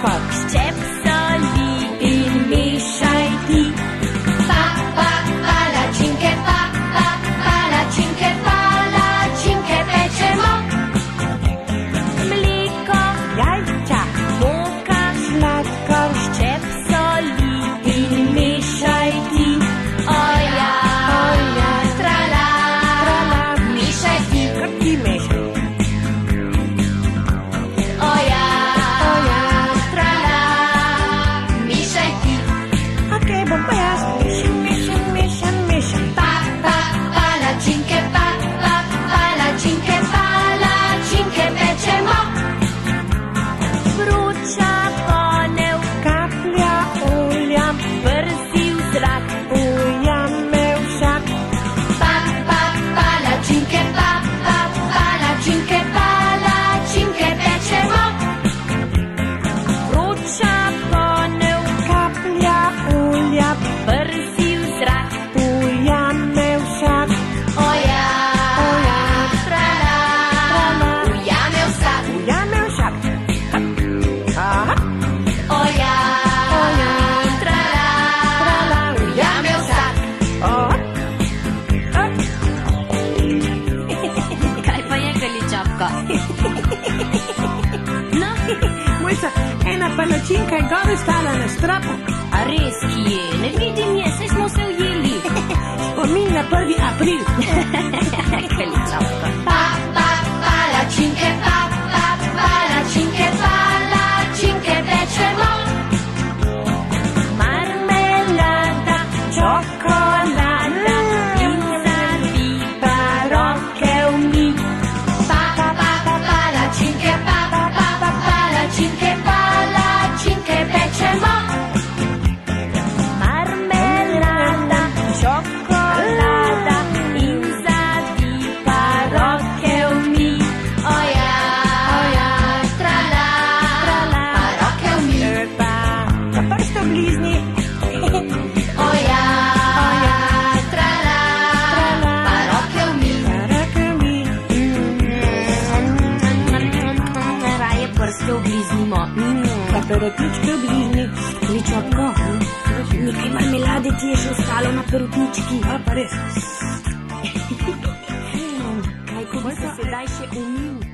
Pak ščep soli in mišaj ti. Pak, palačinke, palačinke pečemo. Mleko, jajča, moka, sladkor, ščep soli in mišaj ti. Oja, oja, trala, trala, mišaj ti. Krti mešaj. No, Mojca, ena palačinka je gor ostala na stropu. A res, kje? Ne vidim je, saj smo se ujeli. Spomin na 1. april. Pa, palačinke, palačinke pečemo. Marmelada, čokolada in zabiba roke umiti. Perotničke v bližnji, kličopko. Nekaj marmelade ti je še ostalo na perotnički. A, pa res. Kaj, ko bi se sedaj še umil?